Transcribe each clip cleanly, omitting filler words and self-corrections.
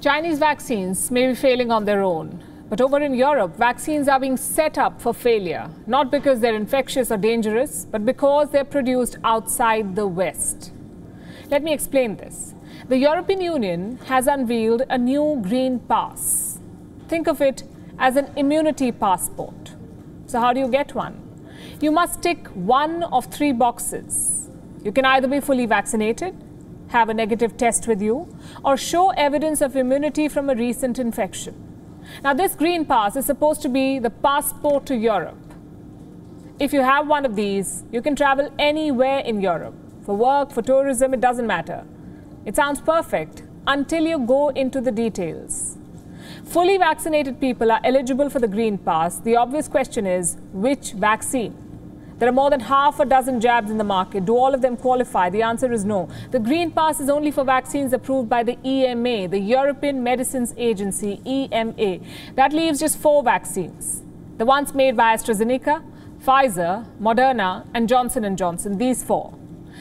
Chinese vaccines may be failing on their own, but over in Europe, vaccines are being set up for failure, not because they're infectious or dangerous, but because they're produced outside the West. Let me explain this. The European Union has unveiled a new green pass. Think of it as an immunity passport. So how do you get one? You must tick one of three boxes. You can either be fully vaccinated, have a negative test with you, or show evidence of immunity from a recent infection. Now, this green pass is supposed to be the passport to Europe. If you have one of these, you can travel anywhere in Europe. For work, for tourism, it doesn't matter. It sounds perfect until you go into the details. Fully vaccinated people are eligible for the green pass. The obvious question is, which vaccine? There are more than half a dozen jabs in the market. Do all of them qualify? The answer is no. The green pass is only for vaccines approved by the EMA, the European Medicines Agency, EMA. That leaves just four vaccines. The ones made by AstraZeneca, Pfizer, Moderna, and Johnson and Johnson, these four.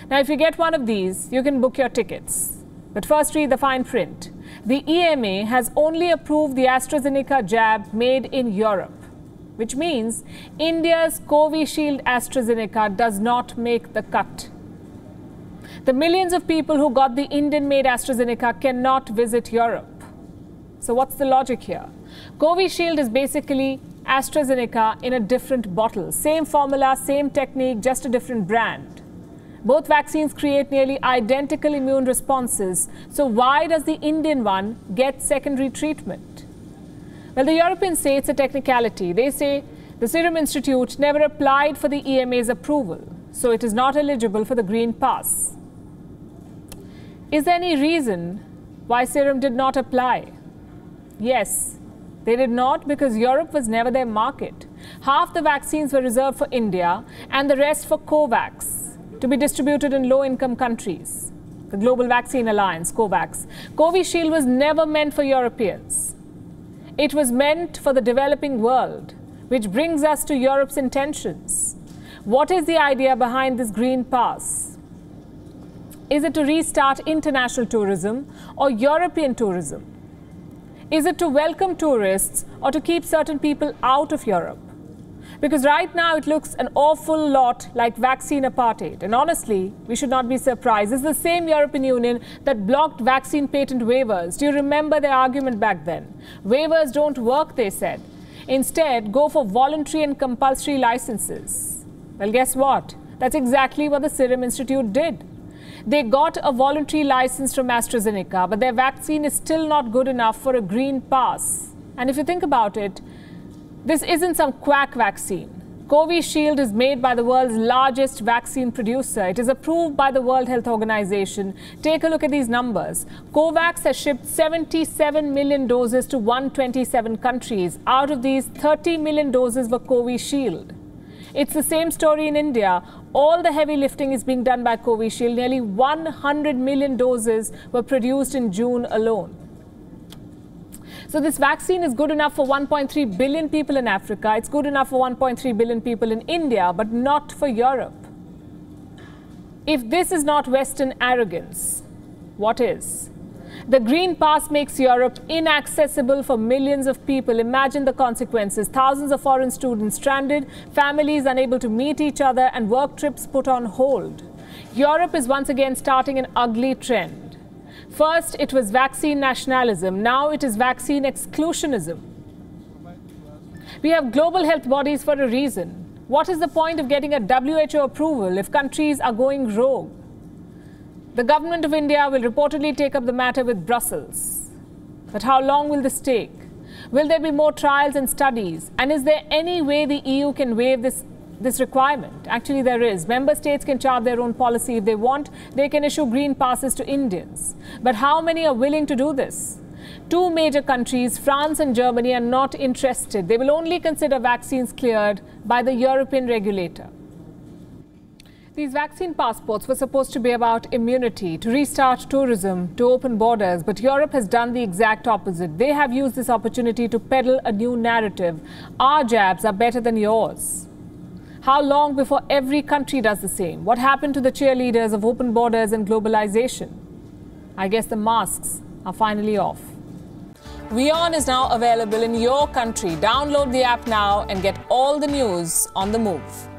Now, if you get one of these, you can book your tickets. But first, read the fine print. The EMA has only approved the AstraZeneca jab made in Europe, which means India's Covishield AstraZeneca does not make the cut. The millions of people who got the Indian-made AstraZeneca cannot visit Europe. So what's the logic here? Covishield is basically AstraZeneca in a different bottle. Same formula, same technique, just a different brand. Both vaccines create nearly identical immune responses. So why does the Indian one get secondary treatment? Well, the Europeans say it's a technicality. They say the Serum Institute never applied for the EMA's approval, so it is not eligible for the Green Pass. Is there any reason why Serum did not apply? Yes, they did not because Europe was never their market. Half the vaccines were reserved for India and the rest for Covax, to be distributed in low-income countries. The Global Vaccine Alliance, Covax. Covishield was never meant for Europeans. It was meant for the developing world, which brings us to Europe's intentions. What is the idea behind this green pass? Is it to restart international tourism or European tourism? Is it to welcome tourists or to keep certain people out of Europe? Because right now it looks an awful lot like vaccine apartheid. And honestly, we should not be surprised. It's the same European Union that blocked vaccine patent waivers. Do you remember their argument back then? Waivers don't work, they said. Instead, go for voluntary and compulsory licenses. Well, guess what? That's exactly what the Serum Institute did. They got a voluntary license from AstraZeneca, but their vaccine is still not good enough for a green pass. And if you think about it, this isn't some quack vaccine. Covishield is made by the world's largest vaccine producer. It is approved by the World Health Organization. Take a look at these numbers. Covax has shipped 77 million doses to 127 countries. Out of these, 30 million doses were Covishield. It's the same story in India. All the heavy lifting is being done by Covishield. Nearly 100 million doses were produced in June alone. So this vaccine is good enough for 1.3 billion people in Africa. It's good enough for 1.3 billion people in India, but not for Europe. If this is not Western arrogance, what is? The Green Pass makes Europe inaccessible for millions of people. Imagine the consequences. Thousands of foreign students stranded, families unable to meet each other, and work trips put on hold. Europe is once again starting an ugly trend. First, it was vaccine nationalism. Now it is vaccine exclusionism. We have global health bodies for a reason. What is the point of getting a WHO approval if countries are going rogue? The government of India will reportedly take up the matter with Brussels. But how long will this take? Will there be more trials and studies? And is there any way the EU can waive this requirement? Actually, there is. Member states can chart their own policy if they want. They can issue green passes to Indians. But how many are willing to do this? Two major countries, France and Germany, are not interested. They will only consider vaccines cleared by the European regulator. These vaccine passports were supposed to be about immunity, to restart tourism, to open borders, but Europe has done the exact opposite. They have used this opportunity to peddle a new narrative. Our jabs are better than yours. How long before every country does the same? What happened to the cheerleaders of open borders and globalization? I guess the masks are finally off. WION is now available in your country. Download the app now and get all the news on the move.